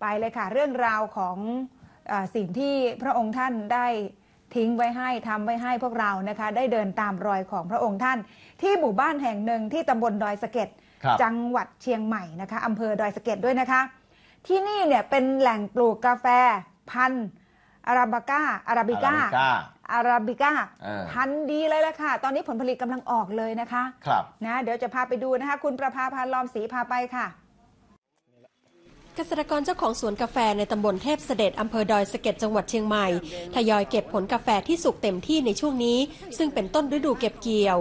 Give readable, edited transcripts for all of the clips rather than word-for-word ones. ไปเลยค่ะเรื่องราวของสิ่งที่พระองค์ท่านได้ทิ้งไว้ให้ทำไว้ให้พวกเรานะคะได้เดินตามรอยของพระองค์ท่านที่หมู่บ้านแห่งหนึ่งที่ตำบลดอยสะเก็ดจังหวัดเชียงใหม่นะคะอำเภอดอยสะเก็ดด้วยนะคะที่นี่เนี่ยเป็นแหล่งปลูกกาแฟพันธุ์อาราบิก้าพันธุ์ดีเลยละค่ะตอนนี้ผลผลิตกำลังออกเลยนะคะนะเดี๋ยวจะพาไปดูนะคะคุณประภาพันธ์ ล้อมศรีพาไปค่ะเกษตรกรเจ้าของสวนกาแฟในตำบลเทพเสด็จอำเภอดอยสะเก็ดจังหวัดเชียงใหม่ทยอยเก็บผลกาแฟที่สุกเต็มที่ในช่วงนี้ซึ่งเป็นต้นฤดูเก็บเกี่ยว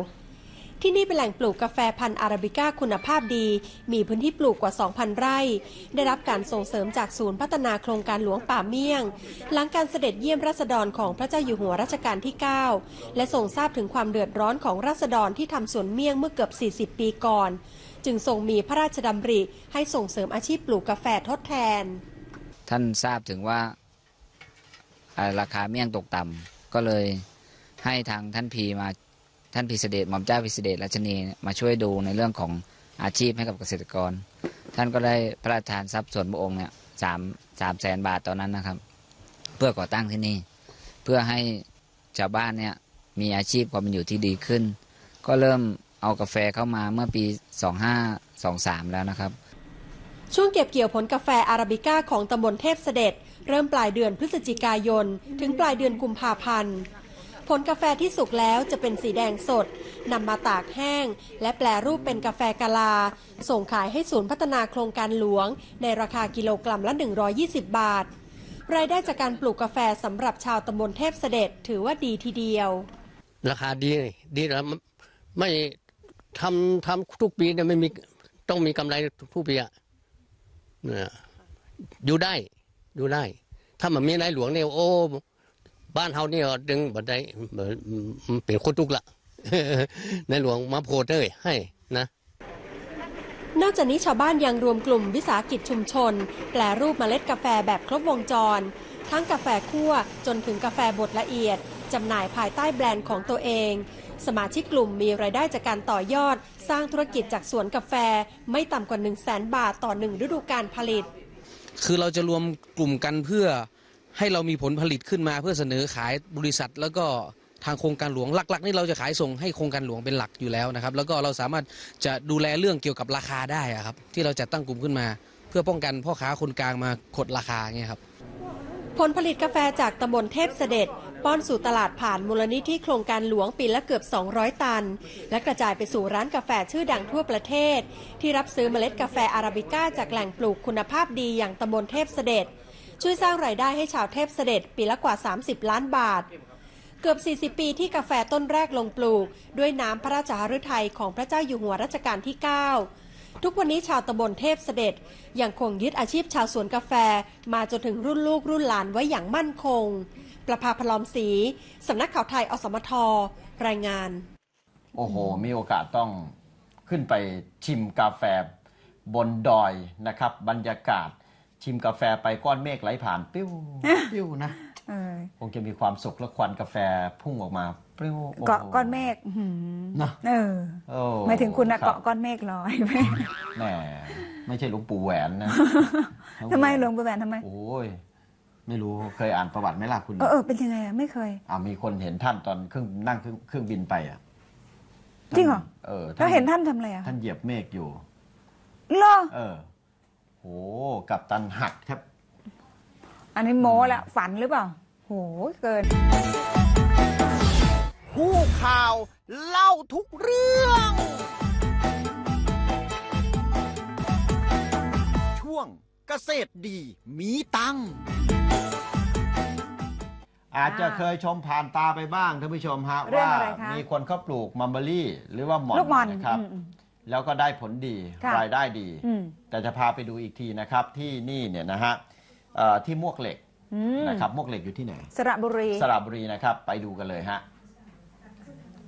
ที่นี่เป็นแหล่งปลูกกาแฟพันธุ์อาราบิก้าคุณภาพดีมีพื้นที่ปลูกกว่า 2,000 ไร่ได้รับการส่งเสริมจากศูนย์พัฒนาโครงการหลวงป่าเมี่ยงหลังการเสด็จเยี่ยมราษฎรของพระเจ้าอยู่หัวรัชกาลที่ 9 และทรงทราบถึงความเดือดร้อนของราษฎรที่ทำสวนเมี่ยงเมื่อเกือบ 40 ปีก่อนจึงทรงมีพระราชดำริให้ส่งเสริมอาชีพปลูกกาแฟทดแทนท่านทราบถึงว่าราคาเมี่ยงตกต่ำก็เลยให้ทางท่านพีเสด็จหม่อมเจ้าพีเสด็จราชนีมาช่วยดูในเรื่องของอาชีพให้กับเกษตรกรท่านก็ได้พระราชทานทรัพย์ส่วนพระองค์เนี่ย300,000 บาทตอนนั้นนะครับเพื่อก่อตั้งที่นี่เพื่อให้ชาวบ้านเนี่ยมีอาชีพความเป็นอยู่ที่ดีขึ้นก็เริ่มเอากาแฟเข้ามาเมื่อปี 2523 แล้วนะครับช่วงเก็บเกี่ยวผลกาแฟอาราบิก้าของตำบลเทพเสด็จเริ่มปลายเดือนพฤศจิกายนถึงปลายเดือนกุมภาพันธ์ผลกาแฟที่สุกแล้วจะเป็นสีแดงสดนำมาตากแห้งและแปรรูปเป็นกาแฟกะลาส่งขายให้ศูนย์พัฒนาโครงการหลวงในราคากิโลกรัมละ120 บาทรายได้จากการปลูกกาแฟสำหรับชาวตำบลเทพเสด็จถือว่าดีทีเดียวราคาดีแล้วไม่ทำทุกปีเนี่ยไม่มีต้องมีกำไรทุกปีอะอยู่ได้ถ้ามันมีนายหลวงเนี่ยโอ้บ้านเฮาเนี่ยดึงบัดได้เปลี่ยนคนทุกละนายหลวงมาโพเตอร์ให้นะนอกจากนี้ชาวบ้านยังรวมกลุ่มวิสาหกิจชุมชนแปรรูปเมล็ดกาแฟแบบครบวงจรทั้งกาแฟคั่วจนถึงกาแฟบดละเอียดจำหน่ายภายใต้แบรนด์ของตัวเองสมาชิกกลุ่มมีรายได้จากการต่อยอดสร้างธุรกิจจากสวนกาแฟไม่ต่ำกว่า 100,000 บาทต่อ1ฤดูกาลผลิตคือเราจะรวมกลุ่มกันเพื่อให้เรามีผลผลิตขึ้นมาเพื่อเสนอขายบริษัทแล้วก็ทางโครงการหลวงหลักๆนี่เราจะขายส่งให้โครงการหลวงเป็นหลักอยู่แล้วนะครับแล้วก็เราสามารถจะดูแลเรื่องเกี่ยวกับราคาได้ครับที่เราจะตั้งกลุ่มขึ้นมาเพื่อป้องกันพ่อค้าคนกลางมากดราคาเงี้ยครับผลผลิตกาแฟจากตำบลเทพเสด็จป้อนสู่ตลาดผ่านมูลนิธิโครงการหลวงปีละเกือบ200 ตันและกระจายไปสู่ร้านกาแฟชื่อดังทั่วประเทศที่รับซื้อเมล็ดกาแฟอาราบิก้าจากแหล่งปลูกคุณภาพดีอย่างตำบลเทพเสด็จช่วยสร้างรายได้ให้ชาวเทพเสด็จปีละกว่า30 ล้านบาทเกือบ40 ปีที่กาแฟต้นแรกลงปลูกด้วยน้ำพระราชหฤทัยของพระเจ้าอยู่หัวรัชกาลที่ 9 ทุกวันนี้ชาวตำบลเทพเสด็จยังคงยึดอาชีพชาวสวนกาแฟมาจนถึงรุ่นลูกรุ่นหลานไว้อย่างมั่นคงประภาพันธ์ ล้อมศรีสำนักข่าวไทยอสมทรายงานโอ้โหมีโอกาสต้องขึ้นไปชิมกาแฟบนดอยนะครับบรรยากาศชิมกาแฟไปก้อนเมฆไหลผ่านปิ้วปิ้วนะคงจะมีความสุขและควันกาแฟพุ่งออกมาปิ้วเกาะก้อนเมฆนะหมายถึงคุณนะเกาะก้อนเมฆลอยไหมแหมไม่ใช่หลวงปู่แหวนนะทำไมหลวงปู่แหวนทำไมโอ้ยไม่รู้เคยอ่านประวัติไหมล่ะคุณเป็นยังไงอ่ะไม่เคยมีคนเห็นท่านตอนนั่งเครื่องบินไปอ่ะจริงเหรอแล้วเห็นท่านทำอะไรอ่ะท่านเหยียบเมฆอยู่เหรอโหกัปตันหักครับอันนี้โม้ละฝันหรือเปล่าโหเกินผู้ข่าวเล่าทุกเรื่องช่วงเกษตรดีมีตังค์อาจจะเคยชมผ่านตาไปบ้างท่านผู้ชมฮะว่ามีคนเขาปลูกมัมเบอรี่หรือว่าหม่อนนะครับแล้วก็ได้ผลดีรายได้ดีแต่จะพาไปดูอีกทีนะครับที่นี่เนี่ยนะฮะที่มวกเหล็กนะครับมวกเหล็กอยู่ที่ไหนสระบุรีนะครับไปดูกันเลยฮะ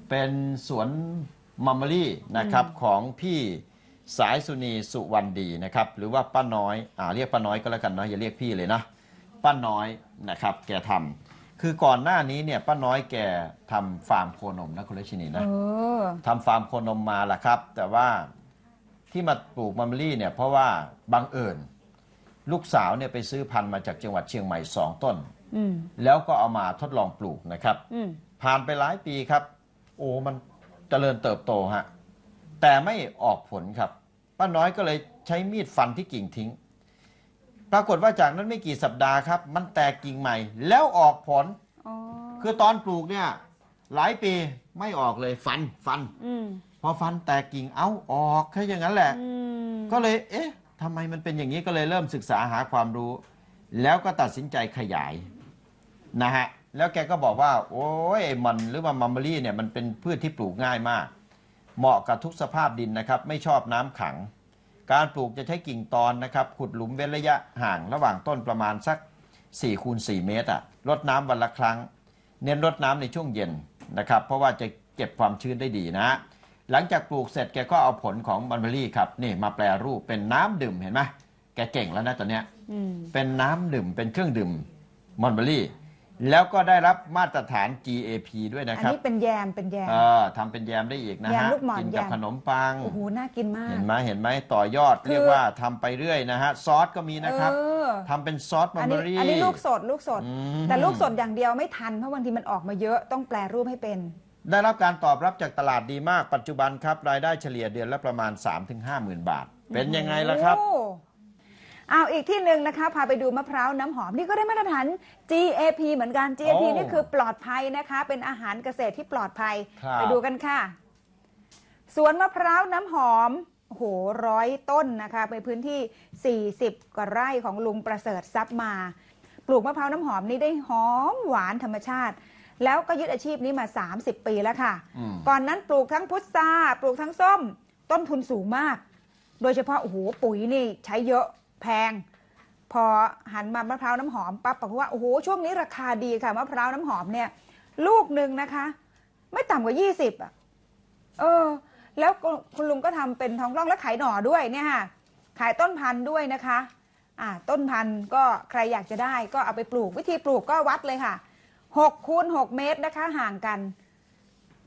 เป็นสวนมัมเบอรี่นะครับของพี่สายสุนีสุวรรณดีนะครับหรือว่าป้าน้อยเรียกป้าน้อยก็แล้วกันเนาะอย่าเรียกพี่เลยนะป้าน้อยนะครับแกทำคือก่อนหน้านี้เนี่ยป้าน้อยแกทำฟาร์มโคนมนะคุณเลชินีนะทำฟาร์มโคนมมาล่ะครับแต่ว่าที่มาปลูกมัมเบอรี่เนี่ยเพราะว่าบังเอิญ ลูกสาวเนี่ยไปซื้อพันธุ์มาจากจังหวัดเชียงใหม่2 ต้นแล้วก็เอามาทดลองปลูกนะครับผ่านไปหลายปีครับโอ้มันเจริญเติบโตฮะแต่ไม่ออกผลครับป้าน้อยก็เลยใช้มีดฟันที่กิ่งทิ้งปรากฏว่าจากนั้นไม่กี่สัปดาห์ครับมันแตกกิ่งใหม่แล้วออกผลคือตอนปลูกเนี่ยหลายปีไม่ออกเลยฟันพอฟันแตกกิ่งเอาออกแค่อย่างนั้นแหละก็เลยเอ๊ะทำไมมันเป็นอย่างนี้ก็เลยเริ่มศึกษาหาความรู้แล้วก็ตัดสินใจขยายนะฮะแล้วแกก็บอกว่าโอ้ยมันหรือว่ามัมเบอรี่เนี่ยมันเป็นพืชที่ปลูกง่ายมากเหมาะกับทุกสภาพดินนะครับไม่ชอบน้ำขังการปลูกจะใช้กิ่งตอนนะครับขุดหลุมเว้นระยะห่างระหว่างต้นประมาณสัก4 คูณ 4 เมตรอ่ะรดน้ำวันละครั้งเน้นรดน้ำในช่วงเย็นนะครับเพราะว่าจะเก็บความชื้นได้ดีนะหลังจากปลูกเสร็จแกก็เอาผลของมัลเบอรี่ครับนี่มาแปรรูปเป็นน้ำดื่มเห็นไหมแกเก่งแล้วนะตอนเนี้ยเป็นน้ำดื่มเป็นเครื่องดื่มมัลเบอรี่แล้วก็ได้รับมาตรฐาน GAP ด้วยนะครับอันนี้เป็นแยมทำเป็นแยมได้อีกนะฮะกินกับขนมปังโอ้โหน่ากินมากเห็นไหมต่อยอดเรียกว่าทำไปเรื่อยนะฮะซอสก็มีนะครับทำเป็นซอสมัลเบอรี่อันนี้ลูกสดแต่ลูกสดอย่างเดียวไม่ทันเพราะบางทีมันออกมาเยอะต้องแปรรูปให้เป็นได้รับการตอบรับจากตลาดดีมากปัจจุบันครับรายได้เฉลี่ยเดือนละประมาณ 3-50,000 บาทเป็นยังไงล่ะครับเอาอีกที่หนึ่งนะคะพาไปดูมะพร้าวน้ำหอมนี่ก็ได้มาตรฐาน GAP เหมือนกัน GAP นี่คือปลอดภัยนะคะเป็นอาหารเกษตรที่ปลอดภัยไปดูกันค่ะสวนมะพร้าวน้ำหอมโอ้โห100 ต้นนะคะในพื้นที่40กว่าไร่ของลุงประเสริฐทรัพย์มาปลูกมะพร้าวน้ำหอมนี่ได้หอมหวานธรรมชาติแล้วก็ยึดอาชีพนี้มา30 ปีแล้วค่ะก่อนนั้นปลูกทั้งพุทราปลูกทั้งส้มต้นทุนสูงมากโดยเฉพาะโอ้โหปุ๋ยนี่ใช้เยอะแพงพอหันมามะพร้าวน้ำหอมปั๊บบอกว่าโอ้โหช่วงนี้ราคาดีค่ะมะพร้าวน้ำหอมเนี่ยลูกหนึ่งนะคะไม่ต่ำกว่า20อ่ะแล้วคุณลุงก็ทำเป็นท้องร่องและขายหน่อด้วยเนี่ยค่ะขายต้นพันธุ์ด้วยนะคะต้นพันธุ์ก็ใครอยากจะได้ก็เอาไปปลูกวิธีปลูกก็วัดเลยค่ะ6 คูณ 6 เมตรนะคะห่างกัน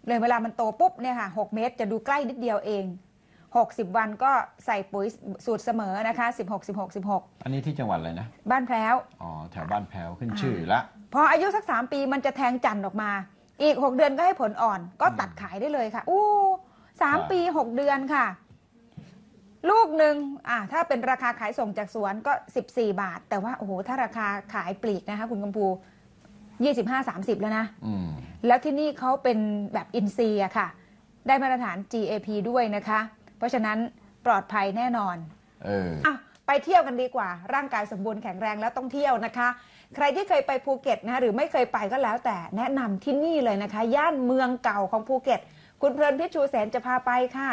เลยเวลามันโตปุ๊บเนี่ยค่ะ6 เมตรจะดูใกล้นิดเดียวเอง60 วันก็ใส่ปุ๋ยสูตรเสมอนะคะ16 16 16อันนี้ที่จังหวัดอะไรนะบ้านแพร้วแถวบ้านแพร้วขึ้นชื่อละพออายุสัก3 ปีมันจะแทงจันทร์ออกมาอีก6 เดือนก็ให้ผลอ่อนก็ตัดขายได้เลยค่ะ3 ปี 6 เดือนค่ะลูกหนึ่งถ้าเป็นราคาขายส่งจากสวนก็14 บาทแต่ว่าโอ้โหถ้าราคาขายปลีกนะคะคุณกำพู25-30แล้วนะแล้วที่นี่เขาเป็นแบบอินซีอะค่ะได้มาตรฐาน GAP ด้วยนะคะเพราะฉะนั้นปลอดภัยแน่นอนไปเที่ยวกันดีกว่าร่างกายสมบูรณ์แข็งแรงแล้วต้องเที่ยวนะคะใครที่เคยไปภูเก็ตนะหรือไม่เคยไปก็แล้วแต่แนะนำที่นี่เลยนะคะย่านเมืองเก่าของภูเก็ตคุณเพลินพิชชูแสนจะพาไปค่ะ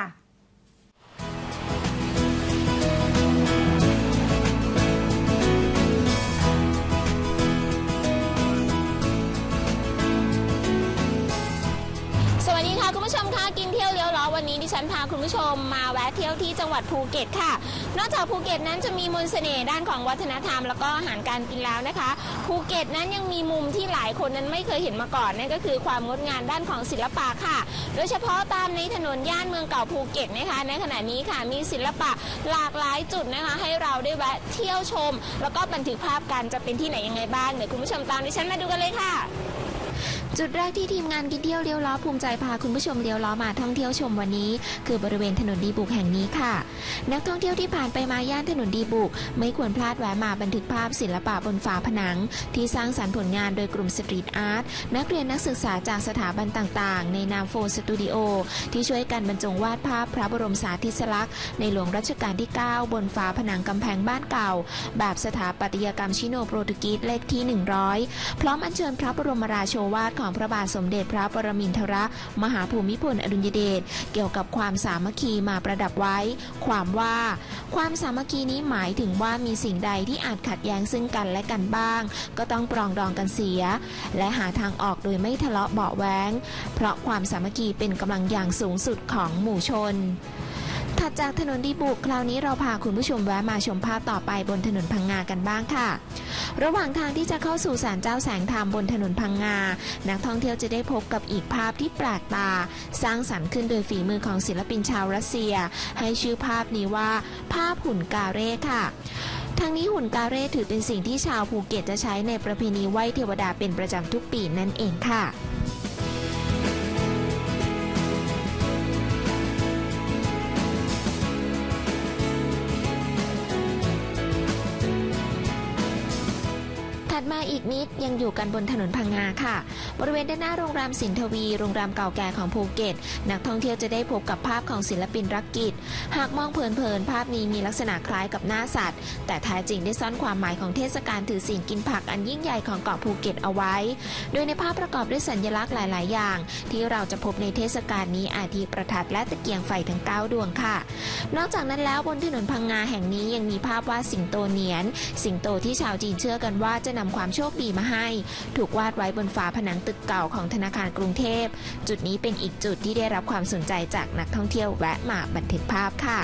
คุณผู้ชมคะกินเที่ยวเลี้ยวล้อวันนี้ดิฉันพาคุณผู้ชมมาแวะเที่ยวที่จังหวัดภูเก็ตค่ะนอกจากภูเก็ตนั้นจะมีมนต์เสน่ห์ด้านของวัฒนธรรมแล้วก็อาหารการกินแล้วนะคะภูเก็ตนั้นยังมีมุมที่หลายคนนั้นไม่เคยเห็นมาก่อนนั่นก็คือความงดงามด้านของศิลปะค่ะโดยเฉพาะตามในถนนย่านเมืองเก่าภูเก็ตนะคะในขณะนี้ค่ะมีศิลปะหลากหลายจุดนะคะให้เราได้แวะเที่ยวชมแล้วก็บันทึกภาพกันจะเป็นที่ไหนยังไงบ้างเดี๋ยวคุณผู้ชมตามดิฉันมาดูกันเลยค่ะจุดแรกที่ทีมงานกินเที่ยวเลี้ยวล้อภูมิใจพาคุณผู้ชมเลี้ยวล้อมาท่องเที่ยวชมวันนี้คือบริเวณถนนดีบุกแห่งนี้ค่ะนักท่องเที่ยวที่ผ่านไปมาย่านถนนดีบุกไม่ควรพลาดแวะมาบันทึกภาพศิลปะบนฝาผนังที่สร้างสรรค์ผลงานโดยกลุ่มสตรีทอาร์ตนักเรียนนักศึกษาจากสถาบันต่างๆในนามโฟสตูดิโอที่ช่วยกันบรรจงวาดภาพพระบรมสารีลักษณ์ในหลวงรัชกาลที่ 9 บนฝาผนังกำแพงบ้านเก่าแบบสถาปัตยกรรมชิโนโปรตุกีสเลขที่ 100 พร้อมอัญเชิญพระบรมราโชวาทของพระบาทสมเด็จพระปรมินทรมหาภูมิพลอดุลยเดชเกี่ยวกับความสามัคคีมาประดับไว้ความสามัคคีนี้หมายถึงว่ามีสิ่งใดที่อาจขัดแย้งซึ่งกันและกันบ้างก็ต้องปรองดองกันเสียและหาทางออกโดยไม่ทะเลาะเบาะแว้งเพราะความสามัคคีเป็นกำลังอย่างสูงสุดของหมู่ชนถัดจากถนนดีบุกคราวนี้เราพาคุณผู้ชมแวะมาชมภาพต่อไปบนถนนพังงากันบ้างค่ะระหว่างทางที่จะเข้าสู่ศาลเจ้าแสงธรรมบนถนนพังงานักท่องเที่ยวจะได้พบกับอีกภาพที่แปลกตาสร้างสรรค์ขึ้นโดยฝีมือของศิลปินชาวรัสเซียให้ชื่อภาพนี้ว่าภาพหุ่นกาเร่ค่ะ ทั้งนี้หุ่นกาเร่ถือเป็นสิ่งที่ชาวภูเก็ตจะใช้ในประเพณีไหว้เทวดาเป็นประจำทุกปีนั่นเองค่ะมาอีกนิดยังอยู่กันบนถนนพังงาค่ะบริเวณด้านหน้าโรงแรมสินทวีโรงแรมเก่าแก่ของภูเก็ตนักท่องเที่ยวจะได้พบกับภาพของศิลปินรักกิจหากมองเพลินๆภาพนี้มีลักษณะคล้ายกับหน้าสัตว์แต่แท้จริงได้ซ่อนความหมายของเทศกาลถือศีลกินผักอันยิ่งใหญ่ของเกาะภูเก็ตเอาไว้โดยในภาพประกอบด้วยสัญลักษณ์หลายๆอย่างที่เราจะพบในเทศกาลนี้อาทิประทัดและตะเกียงไฟทั้ง9ดวงค่ะนอกจากนั้นแล้วบนถนนพังงาแห่งนี้ยังมีภาพวาดสิงโตเนียนสิงโตที่ชาวจีนเชื่อกันว่าจะนำความโชคดีมาให้ถูกวาดไว้บนฝาผนังตึกเก่าของธนาคารกรุงเทพจุดนี้เป็นอีกจุดที่ได้รับความสนใจจากนักท่องเที่ยวแวะมาบันทึกภาพค่ะ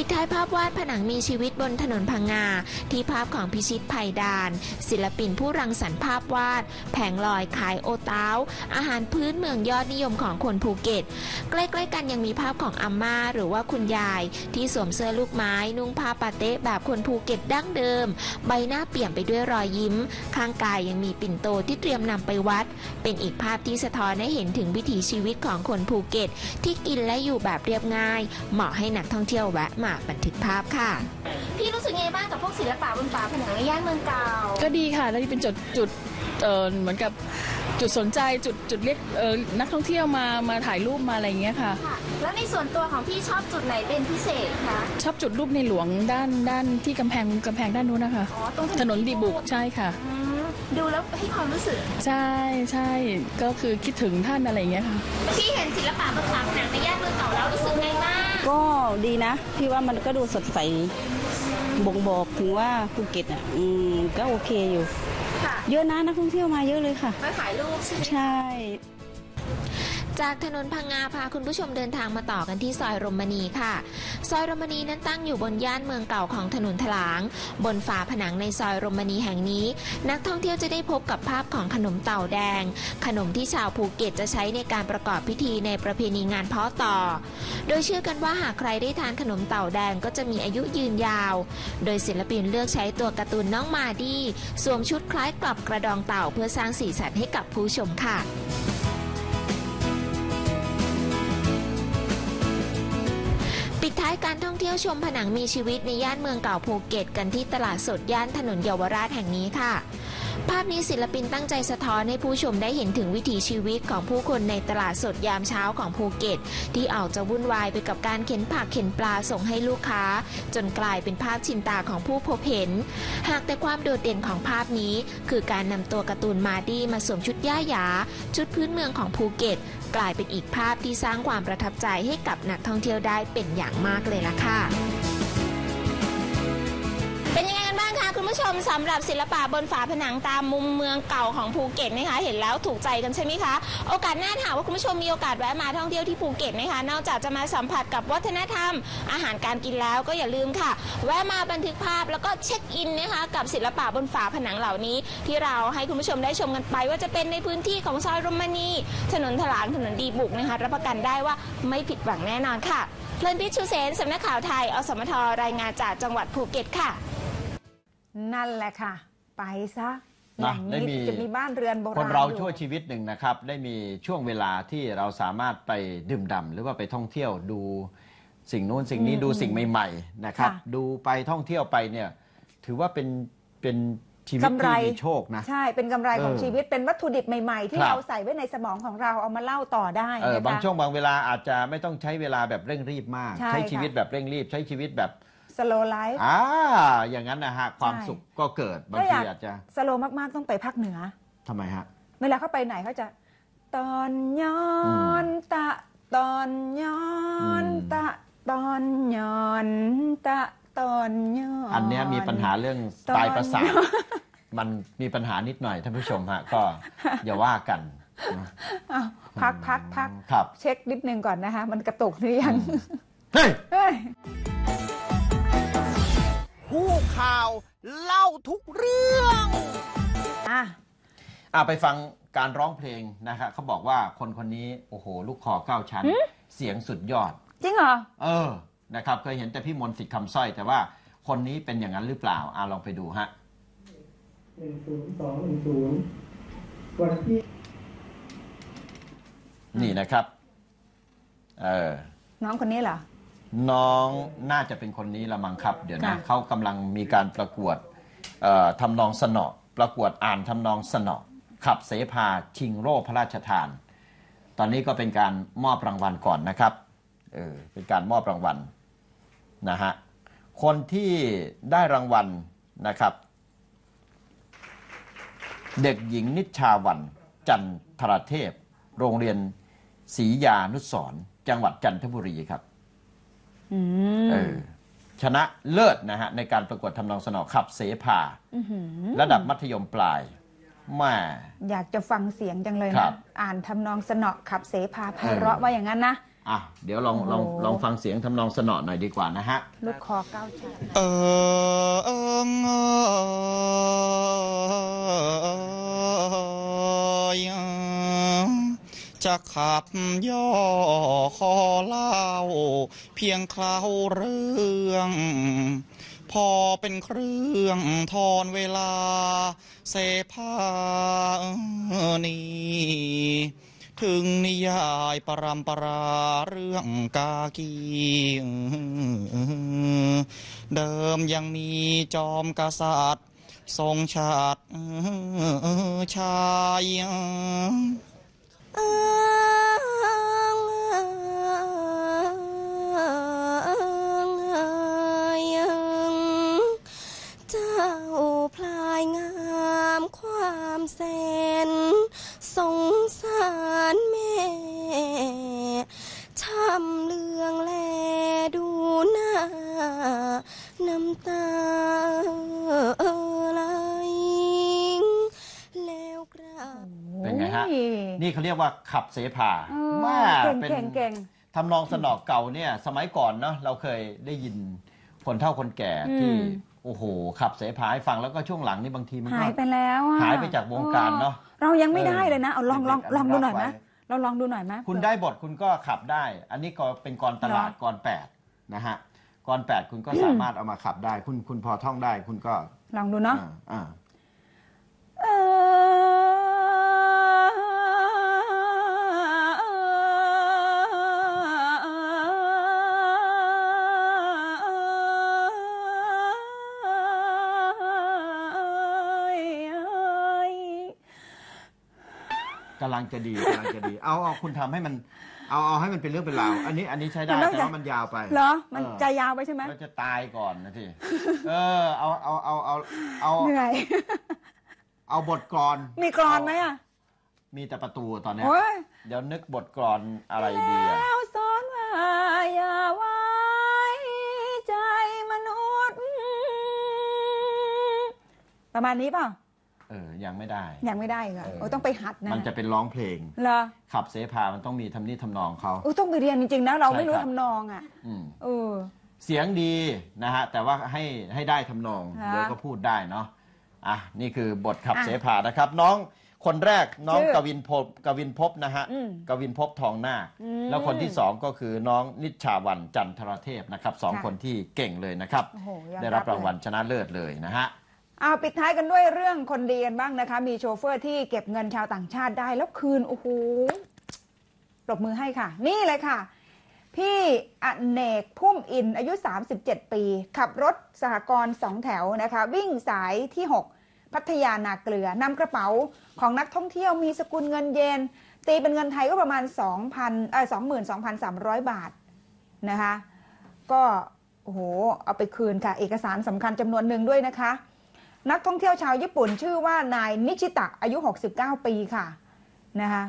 ปิดท้ายภาพวาดผนังมีชีวิตบนถนนพังงาที่ภาพของพิชิตไพดานศิลปินผู้รังสรรค์ภาพวาดแผงลอยขายโอเต้าอาหารพื้นเมืองยอดนิยมของคนภูเก็ตใกล้ๆกันยังมีภาพของอาม่าหรือว่าคุณยายที่สวมเสื้อลูกไม้นุ่งผ้าปาเต๊ะแบบคนภูเก็ตดั้งเดิมใบหน้าเปี่ยมไปด้วยรอยยิ้มข้างกายยังมีปิ่นโตที่เตรียมนำไปวัดเป็นอีกภาพที่สะท้อนให้เห็นถึงวิถีชีวิตของคนภูเก็ตที่กินและอยู่แบบเรียบง่ายเหมาะให้นักท่องเที่ยวแวะมาบันทึกภาพค่ะพี่รู้สึกไงบ้างกับพวกศิลปะบนฝาผนังในย่านเมืองเก่าก็ดีค่ะแล้วนี่เป็นจุดเหมือนกับจุดสนใจจุดเรียกนักท่องเที่ยวมาถ่ายรูปมาอะไรอย่างเงี้ยค่ะแล้วในส่วนตัวของพี่ชอบจุดไหนเป็นพิเศษคะชอบจุดรูปในหลวงด้านที่กำแพงด้านนู้นนะคะถนนดีบุกใช่ค่ะดูแล้วให้ความรู้สึกใช่ก็คือคิดถึงท่านอะไรอย่างเงี้ยค่ะพี่เห็นศิลปะบนฝาผนังในย่านเมืองเก่าแล้วรู้สึกไงบ้างก็ดีนะพี่ว่ามันก็ดูสดใสบ่งบอกถึงว่าภูเก็ตอ่ะก็โอเคอยู่เยอะนะนักท่องเที่ยวมาเยอะเลยค่ะมาถ่ายรูปใช่จากถนนพังงาพาคุณผู้ชมเดินทางมาต่อกันที่ซอยรมณีค่ะซอยรมณีนั้นตั้งอยู่บนย่านเมืองเก่าของถนนถลางบนฝาผนังในซอยรมณีแห่งนี้นักท่องเที่ยวจะได้พบกับภาพของขนมเต่าแดงขนมที่ชาวภูเก็ตจะใช้ในการประกอบพิธีในประเพณีงานเพาะต่อโดยเชื่อกันว่าหากใครได้ทานขนมเต่าแดงก็จะมีอายุยืนยาวโดยศิลปินเลือกใช้ตัวการ์ตูนน้องมาดี้สวมชุดคล้ายกลับกระดองเต่าเพื่อสร้างสีสันให้กับผู้ชมค่ะปิดท้ายการท่องเที่ยวชมผนังมีชีวิตในย่านเมืองเก่าภูเก็ตกันที่ตลาดสดย่านถนนเยาวราชแห่งนี้ค่ะภาพนี้ศิลปินตั้งใจสะท้อนให้ผู้ชมได้เห็นถึงวิถีชีวิตของผู้คนในตลาดสดยามเช้าของภูเก็ตที่ออกจะวุ่นวายไปกับการเข็นผักเข็นปลาส่งให้ลูกค้าจนกลายเป็นภาพชินตาของผู้พบเห็นหากแต่ความโดดเด่นของภาพนี้คือการนำตัวการ์ตูนมาดี้มาสวมชุดย่าหยาชุดพื้นเมืองของภูเก็ตกลายเป็นอีกภาพที่สร้างความประทับใจให้กับนักท่องเที่ยวได้เป็นอย่างมากเลยล่ะค่ะเป็นยังไงกันบ้างคะคุณผู้ชมสำหรับศิลปะบนฝาผนังตามมุมเมืองเก่าของภูเก็ตนะคะเห็นแล้วถูกใจกันใช่ไหมคะโอกาสหน้าหากว่าคุณผู้ชมมีโอกาสแวะมาท่องเที่ยวที่ภูเก็ตนะคะนอกจากจะมาสัมผัสกับวัฒนธรรมอาหารการกินแล้วก็อย่าลืมค่ะแวะมาบันทึกภาพแล้วก็เช็คอินนะคะกับศิลปะบนฝาผนังเหล่านี้ที่เราให้คุณผู้ชมได้ชมกันไปว่าจะเป็นในพื้นที่ของซอยรมณีถนนถลางถนนดีบุกนะคะรับประกันได้ว่าไม่ผิดหวังแน่นอนค่ะเพลินพิชชูเซนสำนักข่าวไทยอสมทรายงานจากจังหวัดภูเก็ตค่ะนั่นแหละค่ะไปซะอย่างนี้จะมีบ้านเรือนโบราณคนเราชั่วชีวิตหนึ่งนะครับได้มีช่วงเวลาที่เราสามารถไปดื่มด่ำหรือว่าไปท่องเที่ยวดูสิ่งนู้นสิ่งนี้ดูสิ่งใหม่ๆนะครับดูไปท่องเที่ยวไปเนี่ยถือว่าเป็นชีวิตที่มีโชคนะใช่เป็นกำไรของชีวิตเป็นวัตถุดิบใหม่ๆที่เราใส่ไว้ในสมองของเราเอามาเล่าต่อได้บางช่วงบางเวลาอาจจะไม่ต้องใช้เวลาแบบเร่งรีบมากใช้ชีวิตแบบเร่งรีบใช้ชีวิตแบบสโลไลฟ์อย่างนั้นนะฮะความสุขก็เกิดบางทีอาจจะสโลมากๆต้องไปภาคเหนือทำไมฮะเวลาเขาไปไหนเขาจะตอนย้อนตะตอนย้อนตะตอนย้อนตะตอนย้อนอันนี้มีปัญหาเรื่องปลายประสาทมันมีปัญหานิดหน่อยท่านผู้ชมฮะก็อย่าว่ากันพักเช็คนิดนึงก่อนนะคะมันกระตุกหรือยังเฮ้ยผู้ข่าวเล่าทุกเรื่องไปฟังการร้องเพลงนะคะเขาบอกว่าคนนี้โอ้โหลูกคอ9 ชั้นเสียงสุดยอดจริงเหรอ นะครับเคยเห็นแต่พี่มนต์สิทธิ์คำสร้อยแต่ว่าคนนี้เป็นอย่างนั้นหรือเปล่าลองไปดูฮะ10210วันที่นี่นะครับน้องคนนี้เหรอน้องน่าจะเป็นคนนี้ละมั้งครับเดี๋ยวนะเขากำลังมีการประกวดทำนองสนอประกวดอ่านทำนองสนอขับเสภาชิงโล่พระราชทานตอนนี้ก็เป็นการมอบรางวัลก่อนนะครับเป็นการมอบรางวัลนะฮะคนที่ได้รางวัลนะครับเด็กหญิงนิชชาวันจันทรเทพโรงเรียนศรียานุสรณ์จังหวัดจันทบุรีครับชนะเลิศนะฮะในการประกวดทำนองสนอขับเสภาระดับมัธยมปลายแม่อยากจะฟังเสียงจังเลยนะอ่านทำนองสนอขับเสภาไพเราะว่าอย่างนั้นนะอ่ะเดี๋ยวลองฟังเสียงทำนองสนอหน่อยดีกว่านะฮะลูกคอเก้าชั้นจะขับย่อคอเล่าเพียงคราวเรื่องพอเป็นเครื่องทอนเวลาเสภานี้ถึงนิยายปรัมปราเรื่องกากีเดิมยังมีจอมกษัตริย์ทรงชาติชายเจ้าพลายงามความแสนสงสารแม่ช้ำเลืองแลดูหน้าน้ำตาไหลแล้วกระเป็นไงฮะนี่เขาเรียกว่าขับเสภาว่าเป็นทำนองสนอเก่าเนี่ยสมัยก่อนเนาะเราเคยได้ยินคนเฒ่าคนแก่ที่โอ้โหขับเสภาให้ฟังแล้วก็ช่วงหลังนี่บางทีมันหายไปแล้วหายไปจากวงการเนาะเรายังไม่ได้เลยนะเอาลองดูหน่อยไหมเราลองดูหน่อยไหมคุณได้บทคุณก็ขับได้อันนี้ก็เป็นกรตลาดกรแปดนะฮะกรแปดคุณก็สามารถเอามาขับได้คุณพอท่องได้คุณก็ลองดูเนาะกำลังจะดีเอาคุณทำให้มันเอาให้มันเป็นเรื่องเป็นราวอันนี้ใช้ได้แต่ว่ามันยาวไปเหรอมันจะยาวไปใช่ไหมเราจะตายก่อนนะทีเอาเหนื่อยเอาบทกลอนมีกลอนไหมอ่ะมีแต่ประตูตอนนี้เดี๋ยวนึกบทกลอนอะไรดีแล้วสอนว่าอย่าไว้ใจมนุษย์ประมาณนี้เปล่ายังไม่ได้ค่ะต้องไปหัดนะมันจะเป็นร้องเพลงเหรอขับเสภามันต้องมีทำนี่ทำนองเขาต้องไปเรียนจริงๆนะเราไม่รู้ทำนองอ่ะเสียงดีนะฮะแต่ว่าให้ได้ทำนองเดี๋ยวก็พูดได้เนาะนี่คือบทขับเสภานะครับน้องคนแรกน้องกวินพบนะฮะกวินพบทองหน้าแล้วคนที่สองก็คือน้องนิชชาวันจันทรเทพนะครับสองคนที่เก่งเลยนะครับได้รับรางวัลชนะเลิศเลยนะฮะเอาปิดท้ายกันด้วยเรื่องคนดีกันบ้างนะคะมีโชเฟอร์ที่เก็บเงินชาวต่างชาติได้แล้วคืนโอ้โหปรบมือให้ค่ะนี่เลยค่ะพี่อเนกพุ่มอินอายุ37ปีขับรถสหกรณ์2แถวนะคะวิ่งสายที่6พัทยานาเกลือนำกระเป๋าของนักท่องเที่ยวมีสกุลเงินเยนตีเป็นเงินไทยก็ประมาณ 22,300 บาทนะคะก็โอ้โหเอาไปคืนค่ะเอกสารสำคัญจำนวนหนึ่งด้วยนะคะนักท่องเที่ยวชาวญี่ปุ่นชื่อว่านายนิชิตะอายุ69ปีค่ะนะคะ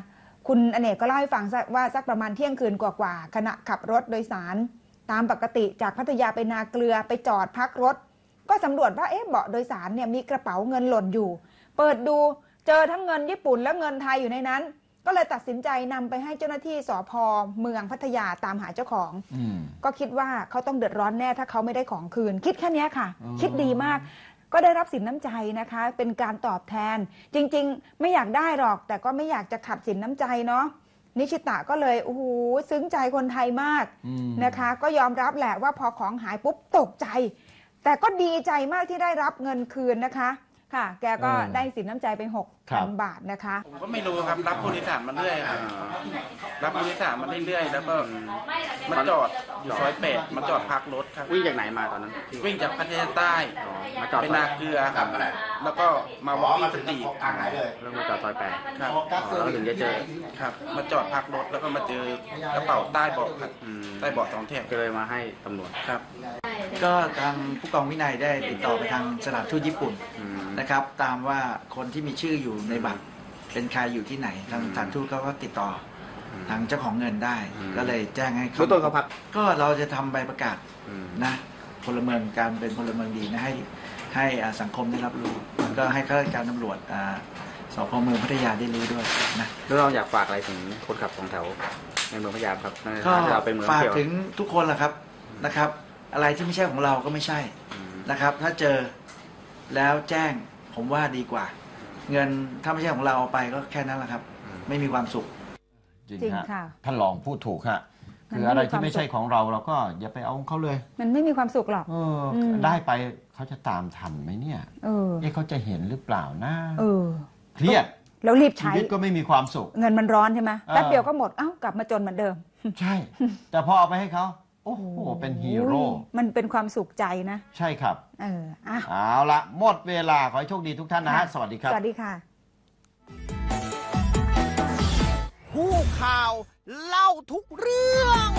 คุณอเนกก็เล่าให้ฟังว่าสักประมาณเที่ยงคืนกว่าๆขณะขับรถโดยสารตามปกติจากพัทยาไปนาเกลือไปจอดพักรถก็สำรวจว่าเบาะโดยสารเนี่ยมีกระเป๋าเงินหล่นอยู่เปิดดูเจอทั้งเงินญี่ปุ่นและเงินไทยอยู่ในนั้นก็เลยตัดสินใจนำไปให้เจ้าหน้าที่สภ.เมืองพัทยาตามหาเจ้าของก็คิดว่าเขาต้องเดือดร้อนแน่ถ้าเขาไม่ได้ของคืนคิดแค่นี้ค่ะคิดดีมากก็ได้รับสินน้ำใจนะคะเป็นการตอบแทนจริงๆไม่อยากได้หรอกแต่ก็ไม่อยากจะขัดสินน้ำใจเนาะ นิชิตะก็เลยโอ้โหซึ้งใจคนไทยมากนะคะก็ยอมรับแหละว่าพอของหายปุ๊บตกใจแต่ก็ดีใจมากที่ได้รับเงินคืนนะคะค่ะแกก็ได้สินน้ำใจเป็น 6,000 บาทนะคะผมก็ไม่รู้ครับรับผู้โดยสารมาเรื่อยรับผู้โดยสารมาเรื่อยแล้วก็มาจอดอยู่ซอย8มาจอดพักรถครับวิ่งจากไหนมาตอนนั้นวิ่งจากพัทยาใต้มาจอดเป็นนาเกลือครับแล้วก็มาวิ่งสตีดแล้วมาจอดซอย8ครับแล้วถึงจะเจอครับมาจอดพักรถแล้วก็มาเจอกระเป๋าใต้เบาะครับใต้เบาะสองแถบก็เลยมาให้ตำรวจครับก็ทางผู้กองวินัยได้ติดต่อไปทางสถานทูตญี่ปุ่นนะครับตามว่าคนที่มีชื่ออยู่ในบัตรเป็นใครอยู่ที่ไหนทางสถานทูตเขาก็ติดต่อทางเจ้าของเงินได้ก็เลยแจ้งให้เขาต้นเขาพักก็เราจะทำใบประกาศนะพลเมืองการเป็นพลเมืองดีนะให้สังคมได้รับรู้ก็ให้ข้าราชการตำรวจสพเมืองพัทยาได้รู้ด้วยนะแล้วเราอยากฝากอะไรถึงคนขับของแถวในเมืองพัทยาครับก็ฝากถึงทุกคนแหละครับนะครับอะไรที่ไม่ใช่ของเราก็ไม่ใช่นะครับถ้าเจอแล้วแจ้งผมว่าดีกว่าเงินถ้าไม่ใช่ของเราเอาไปก็แค่นั้นแหละครับไม่มีความสุขจริงค่ะท่านรองพูดถูกค่ะคืออะไรที่ไม่ใช่ของเราเราก็อย่าไปเอาเขาเลยมันไม่มีความสุขหรอกได้ไปเขาจะตามทันไหมเนี่ยเขาจะเห็นหรือเปล่านะเครียดแล้วรีบใช้ชีวิตก็ไม่มีความสุขเงินมันร้อนใช่ไหมแป๊บเดียวก็หมดเอ้ากลับมาจนเหมือนเดิมใช่แต่พอเอาไปให้เขาโอ้โหเป็นฮีโร่มันเป็นความสุขใจนะใช่ครับเอาละหมดเวลาขอให้โชคดีทุกท่านนะฮะสวัสดีครับสวัสดีค่ะผู้ข่าวเล่าทุกเรื่อง